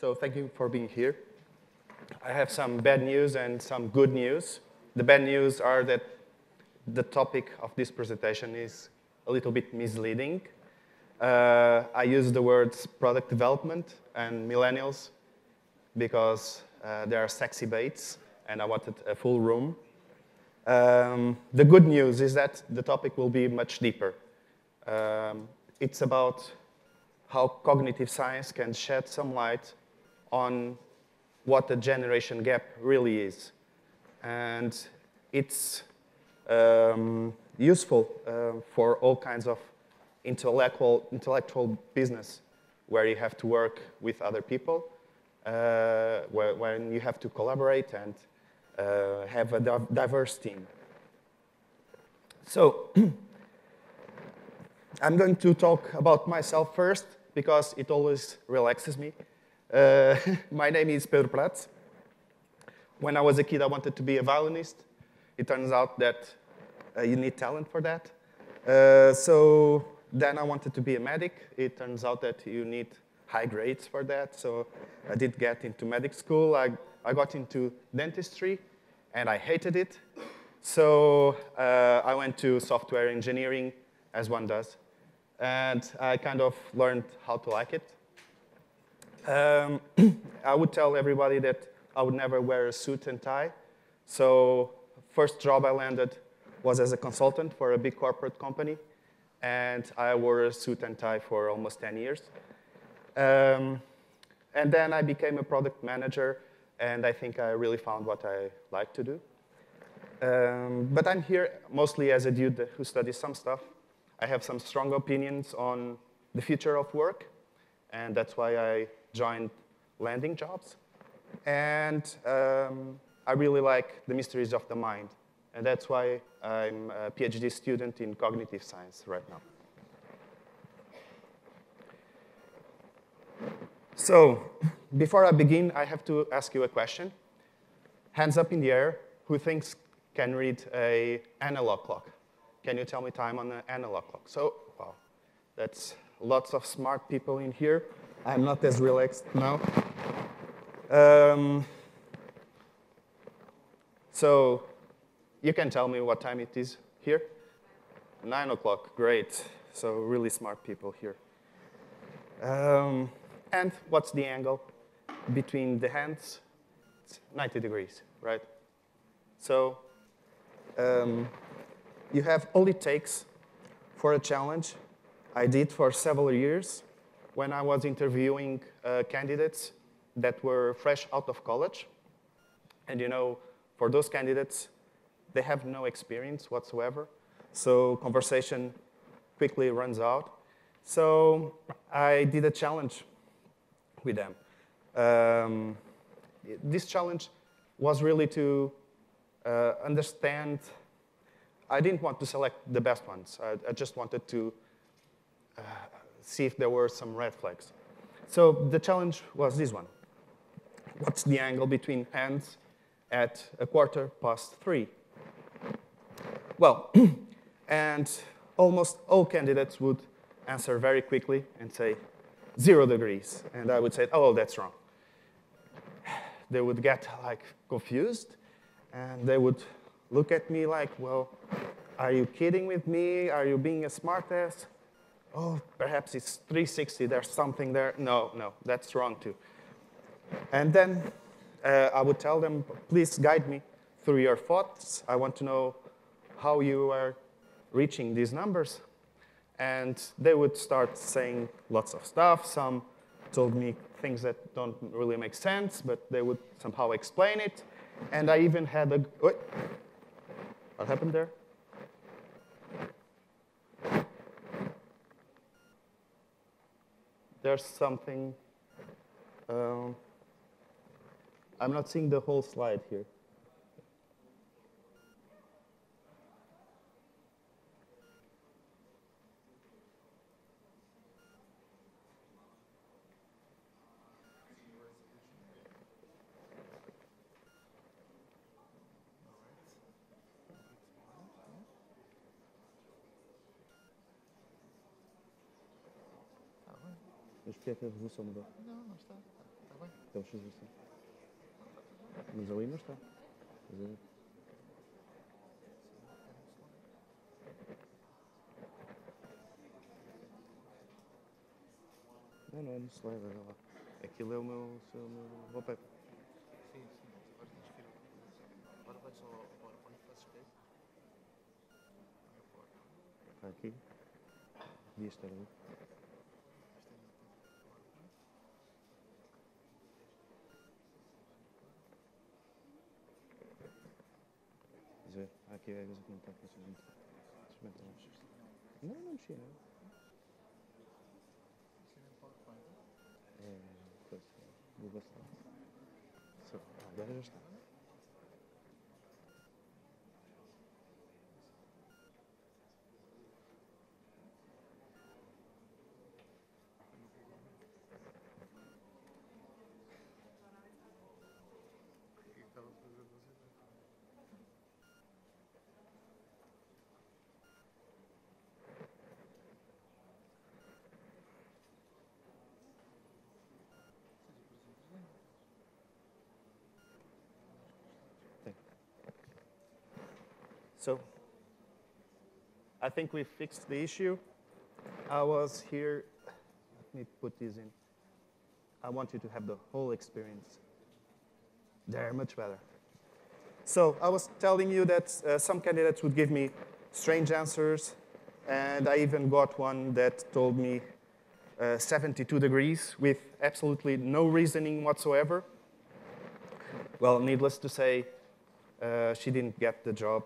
So thank you for being here. I have some bad news and some good news. The bad news are that the topic of this presentation is a little bit misleading. I use the words product development and millennials because they are sexy baits and I wanted a full room. The good news is that the topic will be much deeper. It's about how cognitive science can shed some light on what the generation gap really is. And it's useful for all kinds of intellectual business where you have to work with other people, when you have to collaborate and have a diverse team. So I'm going to talk about myself first because it always relaxes me. My name is Pedro Prats. When I was a kid, I wanted to be a violinist. It turns out that you need talent for that. So then I wanted to be a medic. It turns out that you need high grades for that. So I did get into medic school. I got into dentistry, and I hated it. So I went to software engineering, as one does. And I kind of learned how to like it. I would tell everybody that I would never wear a suit and tie. So first job I landed was as a consultant for a big corporate company. And I wore a suit and tie for almost 10 years. And then I became a product manager. And I think I really found what I like to do. But I'm here mostly as a dude who studies some stuff. I have some strong opinions on the future of work. And that's why I joined landing jobs. And I really like the mysteries of the mind. And that's why I'm a PhD student in cognitive science right now. So before I begin, I have to ask you a question. Hands up in the air, who thinks can read an analog clock? Can you tell me time on an analog clock? So, wow, that's lots of smart people in here. I'm not as relaxed now. So you can tell me what time it is here? 9 o'clock, great. So really smart people here. And what's the angle between the hands? It's 90 degrees, right? So you have all it takes for a challenge. I did for several years when I was interviewing candidates that were fresh out of college. And you know, for those candidates, they have no experience whatsoever. So conversation quickly runs out. So I did a challenge with them. This challenge was really to understand. I didn't want to select the best ones. I just wanted to see if there were some red flags. So the challenge was this one. What's the angle between hands at 3:15? Well, and almost all candidates would answer very quickly and say 0 degrees. And I would say, oh, that's wrong. They would get like confused. And they would look at me like, well, are you kidding with me? Are you being a smartass? Oh, perhaps it's 360. There's something there. No, no, that's wrong too. And then I would tell them, please guide me through your thoughts. I want to know how you are reaching these numbers. And they would start saying lots of stuff. Some told me things that don't really make sense, but they would somehow explain it. And I even had a, wait, what happened there? There's something, I'm not seeing the whole slide here. Mas porquê é que a revolução mudou? Não, não está. Está bem. Então fez assim. Mas ali não está. Pois é. Não, não, não se leva, olha lá. Aquilo é o meu papel. Sim, sim. Agora tens que ir. Agora vai só onde fazes pé. Está aqui. Devia estar ali. Quer dizer, há aqui regras a comentar com essa gente. Experimenta lá. Não, não mexi, não. É, coisa, vou bastar. Agora já está. O que é que estava a fazer você? So, I think we fixed the issue. I was here, let me put this in. I want you to have the whole experience. They're much better. So, I was telling you that some candidates would give me strange answers, and I even got one that told me 72 degrees with absolutely no reasoning whatsoever. Well, needless to say, she didn't get the job.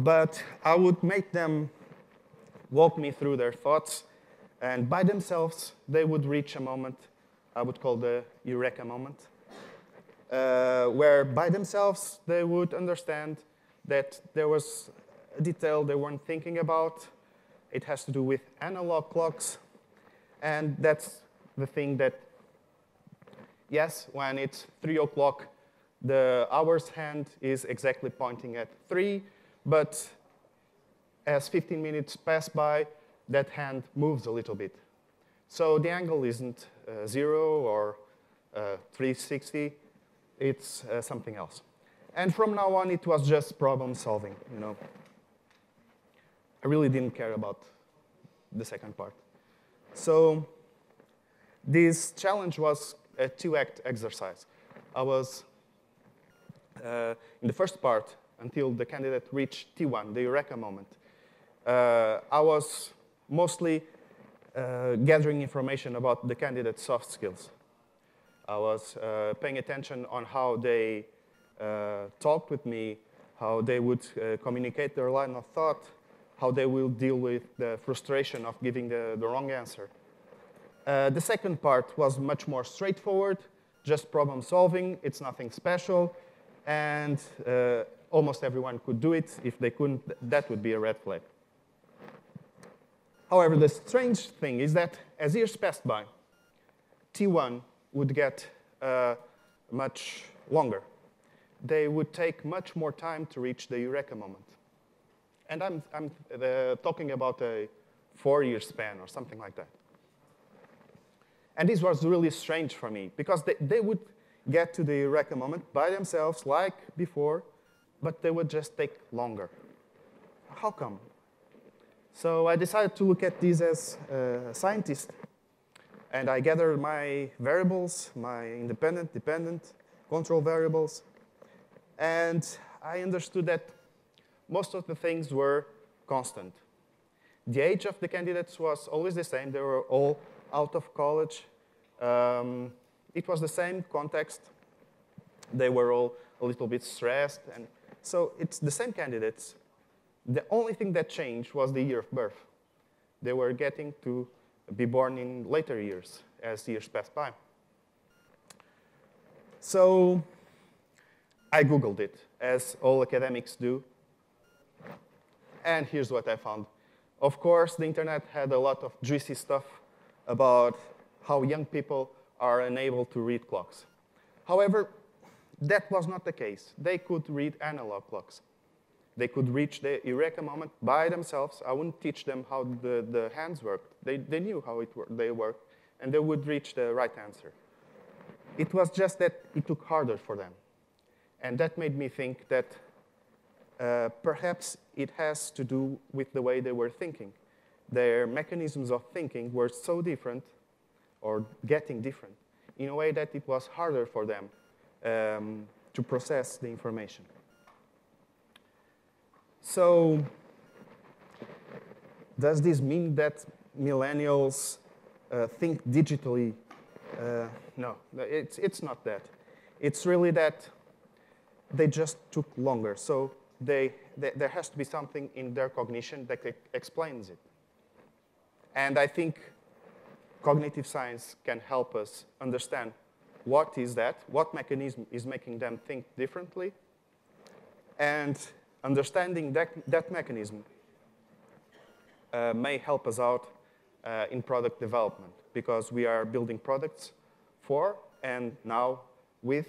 But I would make them walk me through their thoughts, and by themselves, they would reach a moment I would call the Eureka moment, where by themselves, they would understand that there was a detail they weren't thinking about. It has to do with analog clocks, and that's the thing that, yes, when it's 3 o'clock, the hour's hand is exactly pointing at 3, but as 15 minutes pass by, that hand moves a little bit. So the angle isn't 0 or 360, it's something else. And from now on, it was just problem solving, you know. I really didn't care about the second part. So this challenge was a 2-act exercise. I was, in the first part, until the candidate reached T1, the Eureka moment. I was mostly gathering information about the candidate's soft skills. I was paying attention on how they talked with me, how they would communicate their line of thought, how they will deal with the frustration of giving the wrong answer. The second part was much more straightforward, just problem solving, it's nothing special, and almost everyone could do it. If they couldn't, that would be a red flag. However, the strange thing is that as years passed by, T1 would get much longer. They would take much more time to reach the Eureka moment. And I'm talking about a 4-year span or something like that. And this was really strange for me, because they would get to the Eureka moment by themselves, like before, but they would just take longer. How come? So I decided to look at this as a scientist, and I gathered my variables, my independent, dependent, control variables, and I understood that most of the things were constant. The age of the candidates was always the same. They were all out of college. It was the same context. They were all a little bit stressed, and so it's the same candidates. The only thing that changed was the year of birth. They were getting to be born in later years as years passed by. So I Googled it, as all academics do. And here's what I found. Of course, the internet had a lot of juicy stuff about how young people are unable to read clocks. However, that was not the case. They could read analog clocks. They could reach the Eureka moment by themselves. I wouldn't teach them how the hands worked. They knew how they worked, and they would reach the right answer. It was just that it took harder for them. And that made me think that perhaps it has to do with the way they were thinking. Their mechanisms of thinking were so different, or getting different, in a way that it was harder for them to process the information. So, does this mean that millennials think digitally? No, it's not that. It's really that they just took longer. So there has to be something in their cognition that explains it. And I think cognitive science can help us understand what is that, what mechanism is making them think differently, and understanding that mechanism may help us out in product development, because we are building products for and now with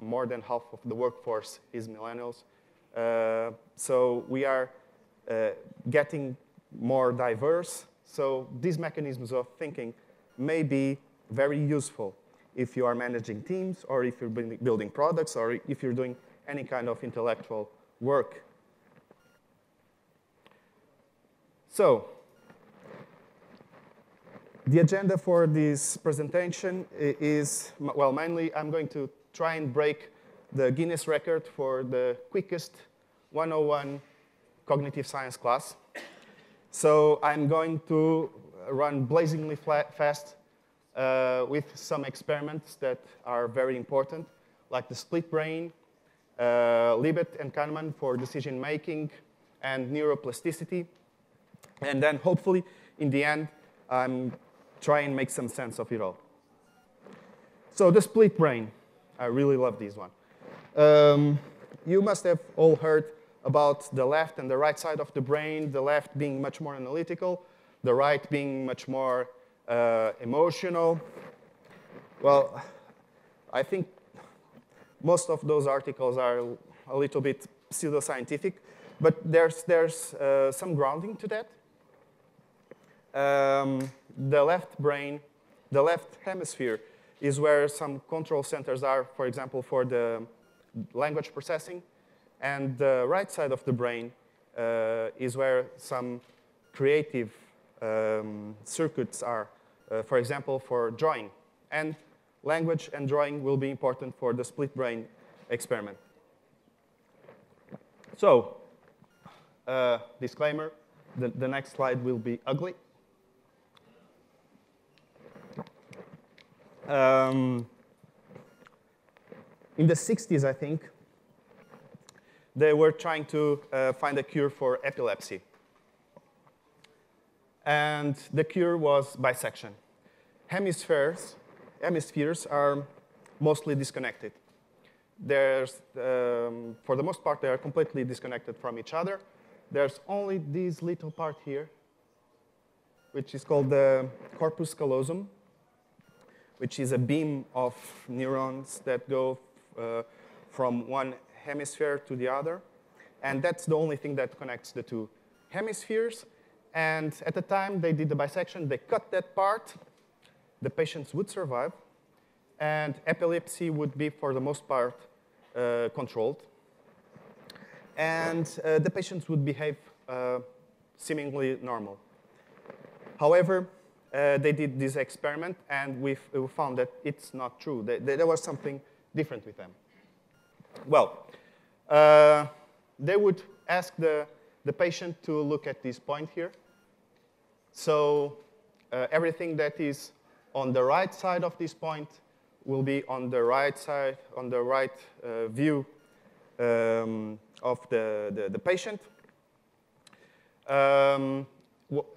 more than half of the workforce is millennials. So we are getting more diverse. So these mechanisms of thinking may be very useful if you are managing teams, or if you're building products, or if you're doing any kind of intellectual work. So the agenda for this presentation is, well, mainly I'm going to try and break the Guinness record for the quickest 101 cognitive science class. So I'm going to run blazingly fast with some experiments that are very important, like the split brain, Libet and Kahneman for decision making, and neuroplasticity. And then hopefully, in the end, I'm trying to make some sense of it all. So the split brain, I really love this one. You must have all heard about the left and the right side of the brain, the left being much more analytical, the right being much more emotional. Well, I think most of those articles are a little bit pseudoscientific, but there's some grounding to that. The left brain, the left hemisphere, is where some control centers are, for example, for the language processing. And the right side of the brain is where some creative circuits are, for example, for drawing. And language and drawing will be important for the split brain experiment. So, disclaimer, the next slide will be ugly. In the 60s, I think, they were trying to find a cure for epilepsy. And the cure was bisection. Hemispheres are mostly disconnected. For the most part, they are completely disconnected from each other. There's only this little part here, which is called the corpus callosum, which is a beam of neurons that go from one hemisphere to the other. And that's the only thing that connects the two hemispheres. And at the time they did the bisection, they cut that part. The patients would survive. And epilepsy would be, for the most part, controlled. And the patients would behave seemingly normal. However, they did this experiment, and we found that it's not true. There was something different with them. Well, they would ask the patient to look at this point here. So everything that is on the right side of this point will be on the right side, on the right view of the patient.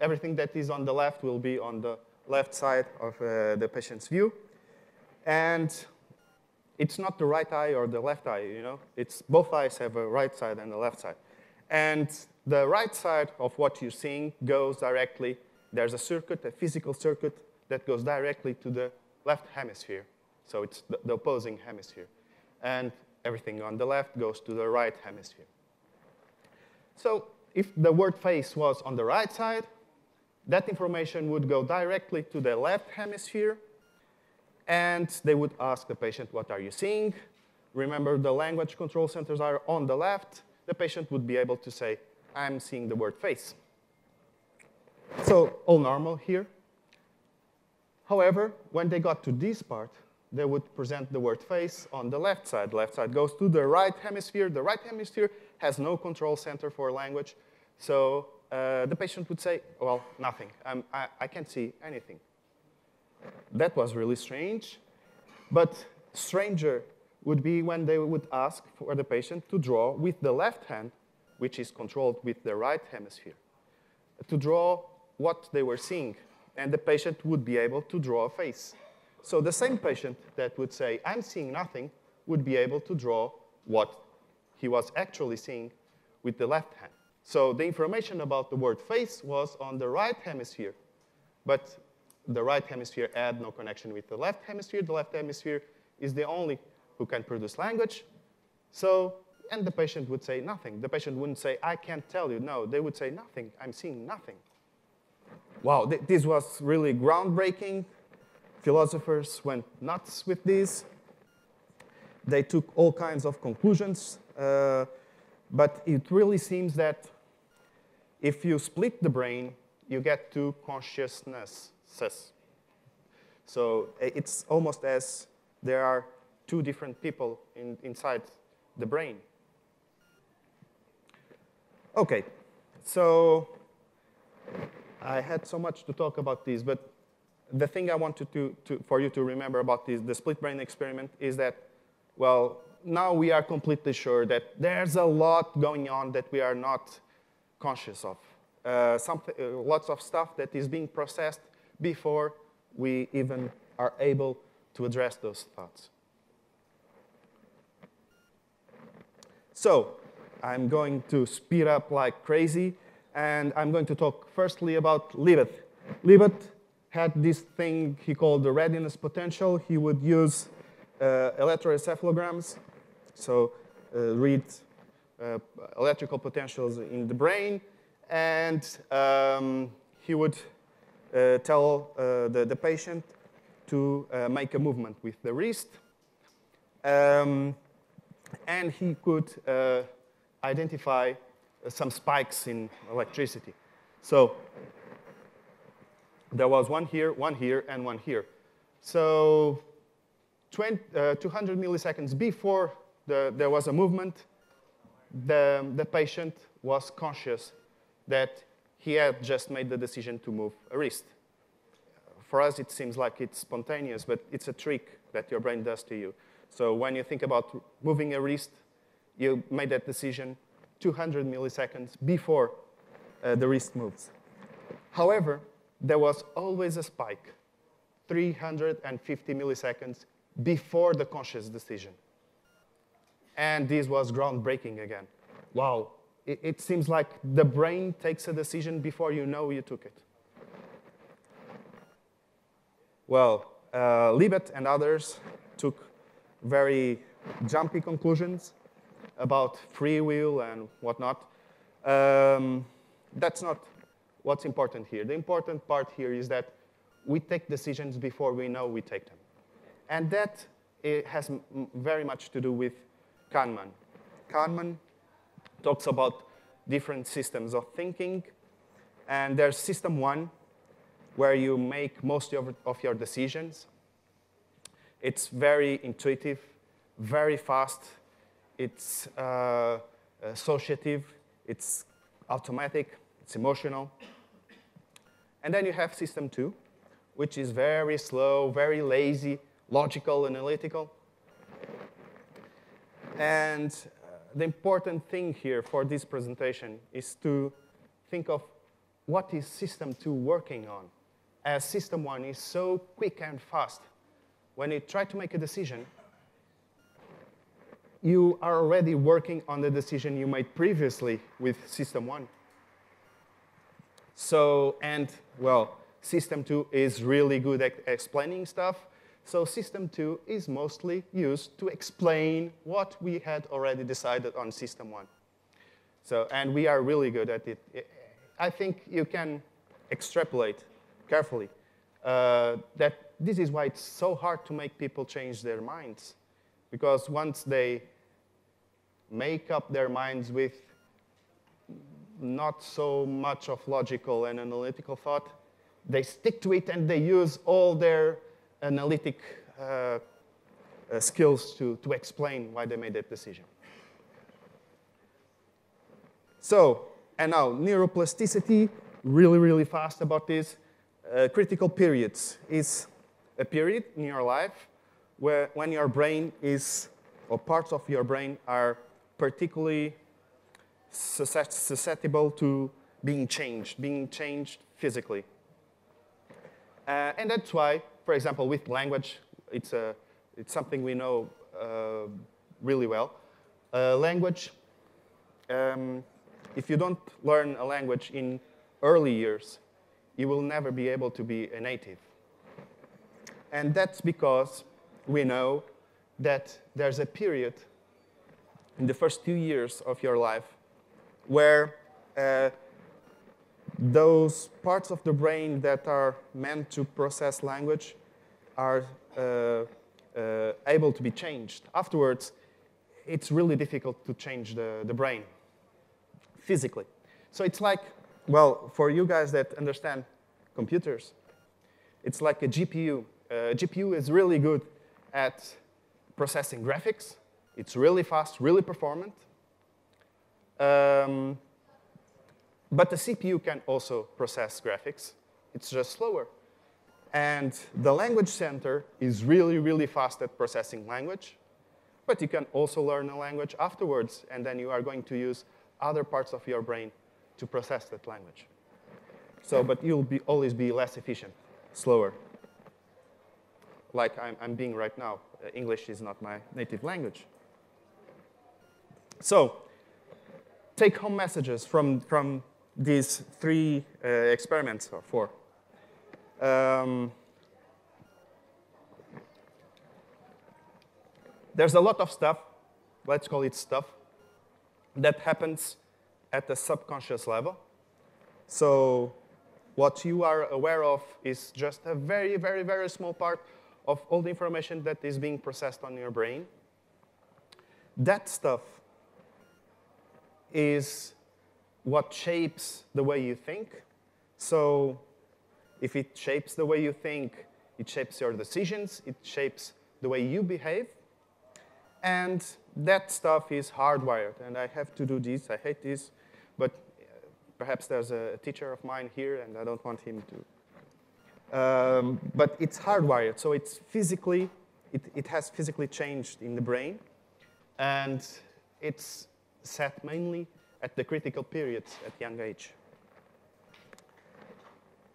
Everything that is on the left will be on the left side of the patient's view. And it's not the right eye or the left eye, you know? It's both eyes have a right side and a left side. And the right side of what you're seeing goes directly, there's a circuit, a physical circuit, that goes directly to the left hemisphere. So it's the opposing hemisphere. And everything on the left goes to the right hemisphere. So if the word face was on the right side, that information would go directly to the left hemisphere, and they would ask the patient, what are you seeing? Remember, the language control centers are on the left. The patient would be able to say, I'm seeing the word face. So all normal here. However, when they got to this part, they would present the word face on the left side. Left side goes to the right hemisphere. The right hemisphere has no control center for language. So the patient would say, well, nothing. I can't see anything. That was really strange. But stranger would be when they would ask for the patient to draw with the left hand, which is controlled with the right hemisphere, to draw what they were seeing. And the patient would be able to draw a face. So the same patient that would say, I'm seeing nothing, would be able to draw what he was actually seeing with the left hand. So the information about the word face was on the right hemisphere, but the right hemisphere had no connection with the left hemisphere. The left hemisphere is the only who can produce language. So, and the patient would say nothing. The patient wouldn't say, I can't tell you. No, they would say nothing. I'm seeing nothing. Wow, this was really groundbreaking. Philosophers went nuts with this. They took all kinds of conclusions. But it really seems that if you split the brain, you get two consciousnesses. So it's almost as there are two different people inside the brain. OK, so I had so much to talk about this, but the thing I wanted for you to remember about this, the split brain experiment, is that, well, now we are completely sure that there's a lot going on that we are not conscious of. Lots of stuff that is being processed before we even are able to address those thoughts. So I'm going to speed up like crazy, and I'm going to talk firstly about Libet. Libet had this thing he called the readiness potential. He would use electroencephalograms, so read electrical potentials in the brain, and he would tell the patient to make a movement with the wrist, and he could identify some spikes in electricity. So there was one here, and one here. So 200 milliseconds before there was a movement, the patient was conscious that he had just made the decision to move a wrist. For us, it seems like it's spontaneous, but it's a trick that your brain does to you. So when you think about moving a wrist, you made that decision 200 milliseconds before the wrist moves. However, there was always a spike 350 milliseconds before the conscious decision. And this was groundbreaking again. Wow, it seems like the brain takes a decision before you know you took it. Well, Libet and others took very jumpy conclusions about free will and whatnot. That's not what's important here. The important part here is that we take decisions before we know we take them. And that has very much to do with Kahneman. Kahneman talks about different systems of thinking. And there's system one, where you make most of your decisions. It's very intuitive, very fast. It's associative. It's automatic. It's emotional. And then you have system two, which is very slow, very lazy, logical, analytical. And the important thing here for this presentation is to think of what is system two working on, as system one is so quick and fast. When you try to make a decision, you are already working on the decision you made previously with system one. So, and well, system two is really good at explaining stuff. So system two is mostly used to explain what we had already decided on system one. So, and we are really good at it. I think you can extrapolate carefully that this is why it's so hard to make people change their minds, because once they make up their minds with not so much of logical and analytical thought, they stick to it and they use all their analytic skills to explain why they made that decision. So, and now neuroplasticity, really, really fast about this. Critical periods is a period in your life where when your brain is, or parts of your brain are particularly susceptible to being changed physically. And that's why, for example, with language, it's something we know really well. Language, if you don't learn a language in early years, you will never be able to be a native. And that's because we know that there's a period in the first 2 years of your life where those parts of the brain that are meant to process language are able to be changed. Afterwards, it's really difficult to change the brain physically. So it's like, well, for you guys that understand computers, it's like a GPU. A GPU is really good at processing graphics. It's really fast, really performant. But the CPU can also process graphics. It's just slower. And the language center is really, really fast at processing language. But you can also learn a language afterwards, and then you are going to use other parts of your brain to process that language. So, but you'll be, always be less efficient, slower. Like I'm being right now. English is not my native language. So, take-home messages from these three experiments, or four. There's a lot of stuff, let's call it stuff, that happens at the subconscious level. So what you are aware of is just a very, very, very small part of all the information that is being processed on your brain. That stuff is what shapes the way you think. So if it shapes the way you think, it shapes your decisions, it shapes the way you behave. And that stuff is hardwired, and I have to do this, I hate this, but perhaps there's a teacher of mine here, and I don't want him to. But it's hardwired, so it's physically, it has physically changed in the brain, and it's set mainly at the critical periods at young age.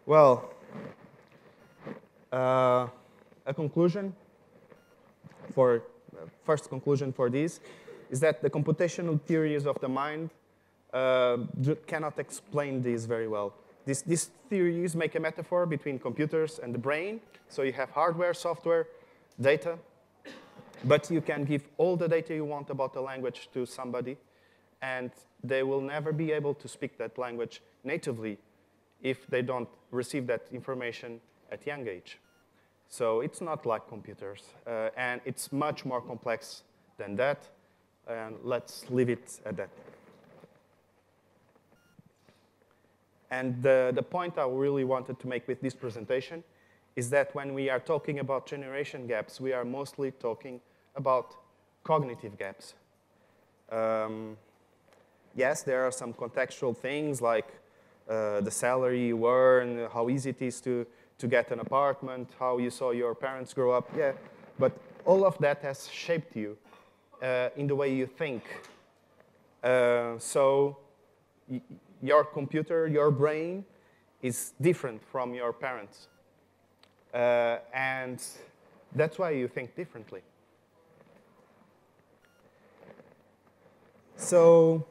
Well, a conclusion for first conclusion for this is that the computational theories of the mind cannot explain this very well. These theories make a metaphor between computers and the brain. So you have hardware, software, data, but you can give all the data you want about the language to somebody, and they will never be able to speak that language natively if they don't receive that information at young age. So it's not like computers, and it's much more complex than that, and let's leave it at that. And the point I really wanted to make with this presentation is that when we are talking about generation gaps, we are mostly talking about cognitive gaps. Yes, there are some contextual things like the salary you earn, how easy it is to get an apartment, how you saw your parents grow up, yeah. But all of that has shaped you in the way you think. So your computer, your brain is different from your parents. And that's why you think differently. So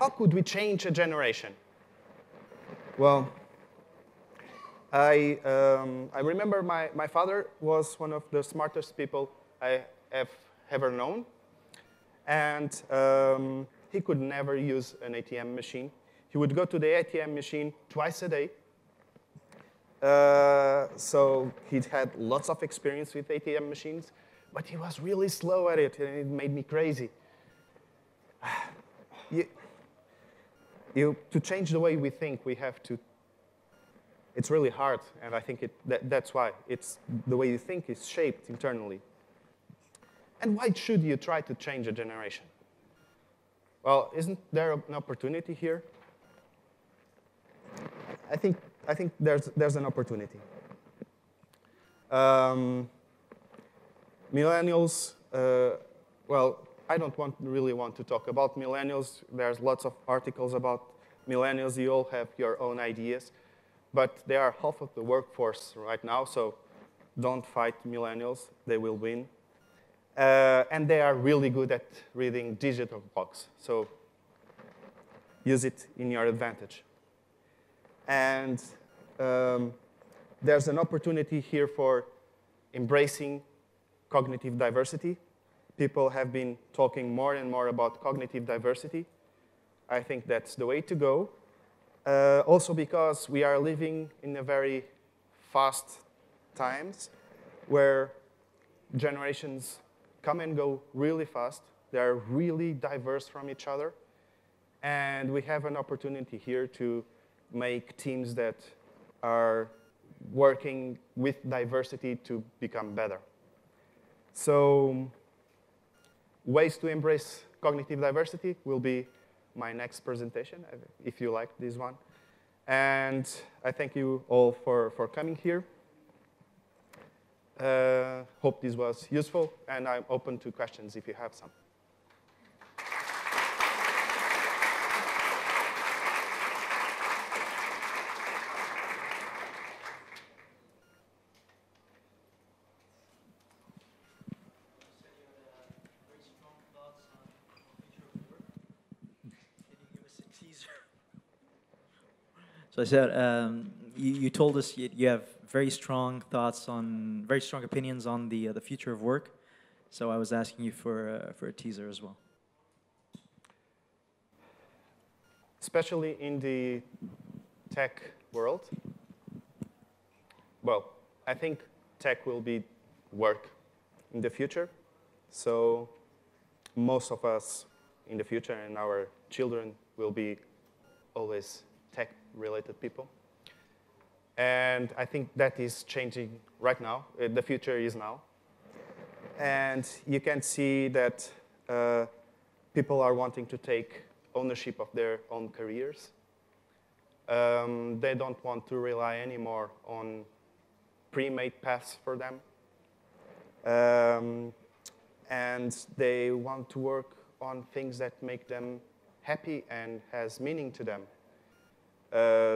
how could we change a generation? Well, I remember my father was one of the smartest people I have ever known. And he could never use an ATM machine. He would go to the ATM machine twice a day. So he'd had lots of experience with ATM machines, but he was really slow at it, and it made me crazy. To change the way we think, we have to. It's really hard, and I think that's why it's the way you think is shaped internally. And why should you try to change a generation? Well, isn't there an opportunity here? I think there's an opportunity. Millennials, well, I don't really want to talk about millennials. There's lots of articles about millennials. You all have your own ideas. But they are half of the workforce right now, so don't fight millennials. They will win. And they are really good at reading digital blocks, so use it in your advantage. And there's an opportunity here for embracing cognitive diversity. People have been talking more and more about cognitive diversity. I think that's the way to go. Also because we are living in a very fast times where generations come and go really fast. They are really diverse from each other. And we have an opportunity here to make teams that are working with diversity to become better. So ways to embrace cognitive diversity will be my next presentation, if you like this one. And I thank you all for coming here. Hope this was useful, and I'm open to questions if you have some. So I said, you told us you have very strong thoughts on, very strong opinions on the future of work. So I was asking you for a teaser as well. Especially in the tech world. Well, I think tech will be work in the future. So most of us in the future and our children will be always tech-related people. And I think that is changing right now. The future is now. And you can see that people are wanting to take ownership of their own careers. They don't want to rely anymore on pre-made paths for them. And they want to work on things that make them happy and has meaning to them.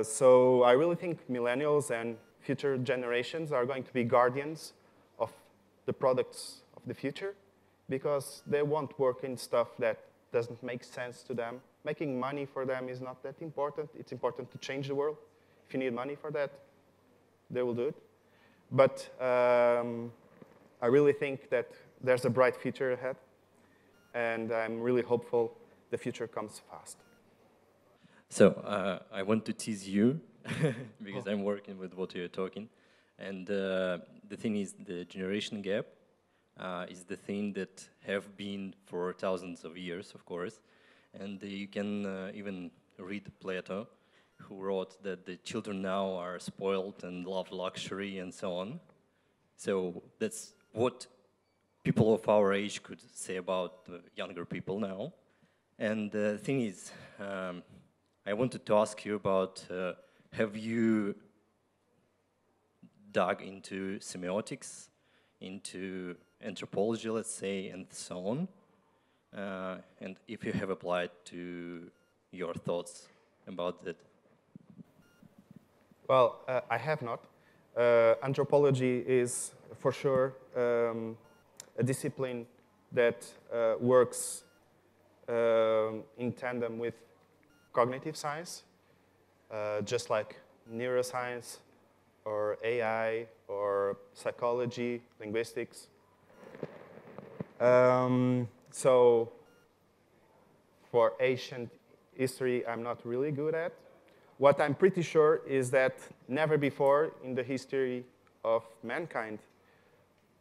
So I really think millennials and future generations are going to be guardians of the products of the future because they won't work in stuff that doesn't make sense to them. Making money for them is not that important. It's important to change the world. If you need money for that, they will do it. But I really think that there's a bright future ahead, and I'm really hopeful the future comes fast. So I want to tease you because I'm working with what you're talking. And the thing is the generation gap is the thing that have been for thousands of years, of course. And you can even read Plato, who wrote that the children now are spoiled and love luxury and so on. So that's what people of our age could say about younger people now. And the thing is, I wanted to ask you about, have you dug into semiotics, into anthropology, let's say, and so on? And if you have applied to your thoughts about that? Well, I have not. Anthropology is, for sure, a discipline that works in tandem with cognitive science, just like neuroscience or AI or psychology, linguistics. So for ancient history I'm not really good at. What I'm pretty sure is that never before in the history of mankind,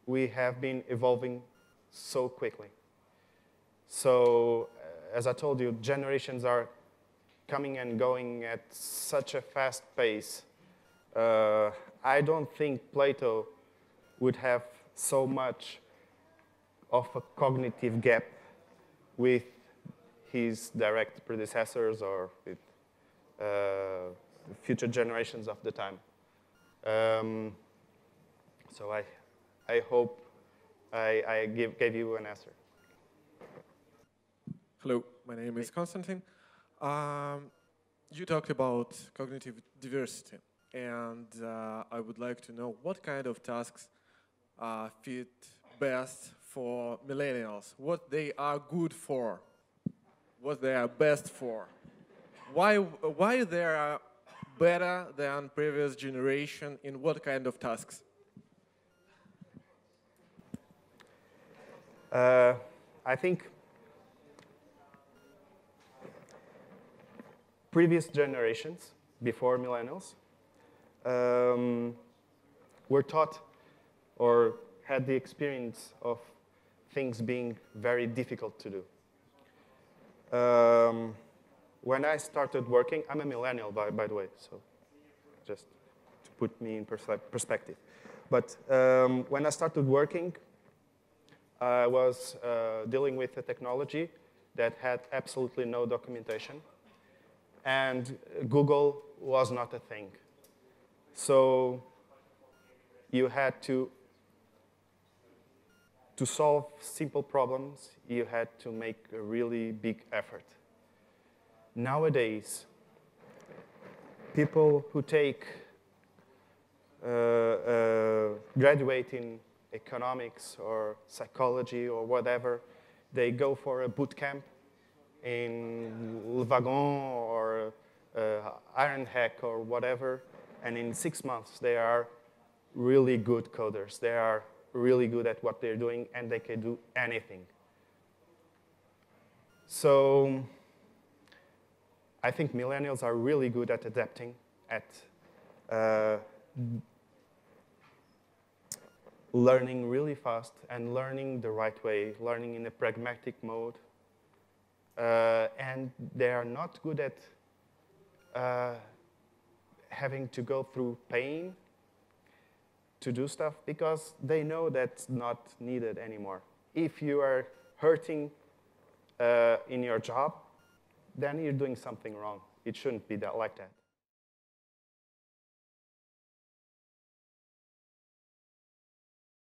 we have been evolving so quickly. So, as I told you, generations are coming and going at such a fast pace. I don't think Plato would have so much of a cognitive gap with his direct predecessors or with future generations of the time. So I hope I gave you an answer. Hello, my name is Konstantin. You talked about cognitive diversity, and I would like to know what kind of tasks fit best for millennials, what they are good for, what they are best for. Why they are better than previous generation in what kind of tasks? I think previous generations, before millennials, were taught or had the experience of things being very difficult to do. When I started working, I'm a millennial, by the way, so just to put me in perspective. But when I started working, I was dealing with a technology that had absolutely no documentation, and Google was not a thing. So you had to solve simple problems, you had to make a really big effort. Nowadays, people who graduate in economics or psychology or whatever, they go for a boot camp in Le Wagon or Ironhack or whatever, and in 6 months they are really good coders. They are really good at what they're doing and they can do anything. So I think millennials are really good at adapting, at learning really fast and learning the right way, learning in a pragmatic mode. And they are not good at having to go through pain to do stuff because they know that's not needed anymore. If you are hurting in your job, then you're doing something wrong. It shouldn't be like that.